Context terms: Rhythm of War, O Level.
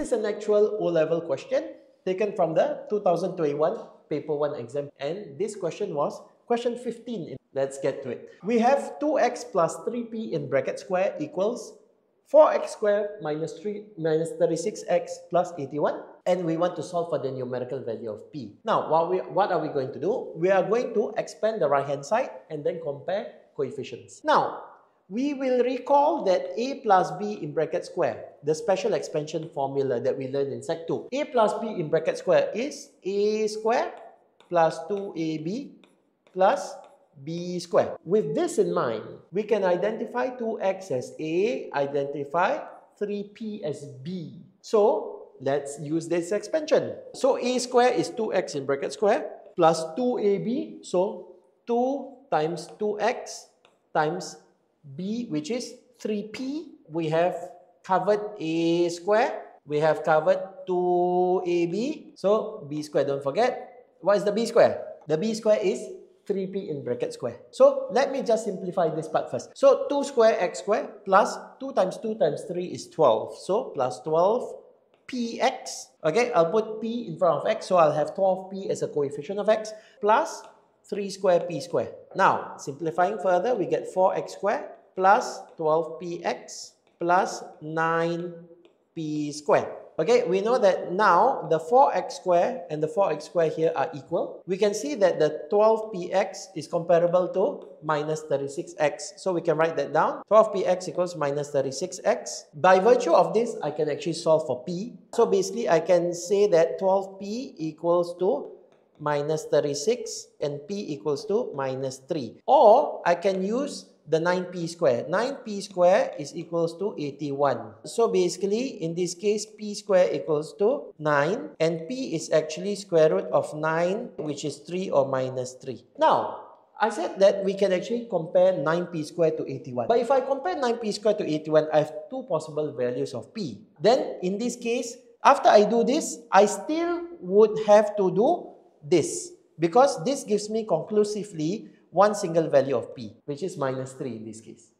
is an actual O-level question taken from the 2021 Paper 1 exam, and this question was question 15. Let's get to it. We have 2x plus 3p in bracket square equals 4x squared minus 36x plus 81, and we want to solve for the numerical value of p. Now, what are we going to do? We are going to expand the right-hand side and then compare coefficients. Now, we will recall that a plus b in bracket square, the special expansion formula that we learned in Sec 2. A plus b in bracket square is a squared plus 2ab plus b squared. With this in mind, we can identify 2x as a, identify 3p as b. So let's use this expansion. So a squared is 2x in bracket square plus 2ab, so 2 times 2x times b, which is 3p. We have covered a squared, we have covered 2ab, so b squared, don't forget. What is the b squared? The b squared is 3p in bracket square. So let me just simplify this part first. So 2 square x square plus 2 times 2 times 3 is 12. So plus 12px. Okay, I'll put p in front of x, so I'll have 12p as a coefficient of x plus 3 square p square. Now, simplifying further, we get 4x square plus 12px plus 9p square. Okay, we know that now the 4x square and the 4x square here are equal. We can see that the 12px is comparable to minus 36x. So we can write that down. 12px equals minus 36x. By virtue of this, I can actually solve for p. So basically, I can say that 12p equals to minus 36 and p equals to minus 3. Or I can use the 9p square. 9p square is equals to 81. So basically, in this case, p square equals to 9, and p is actually square root of 9, which is 3 or minus 3. Now, I said that we can actually compare 9p squared to 81. But if I compare 9p squared to 81, I have two possible values of p. Then, in this case, after I do this, I still would have to do this, because this gives me conclusively one single value of p, which is minus 3 in this case.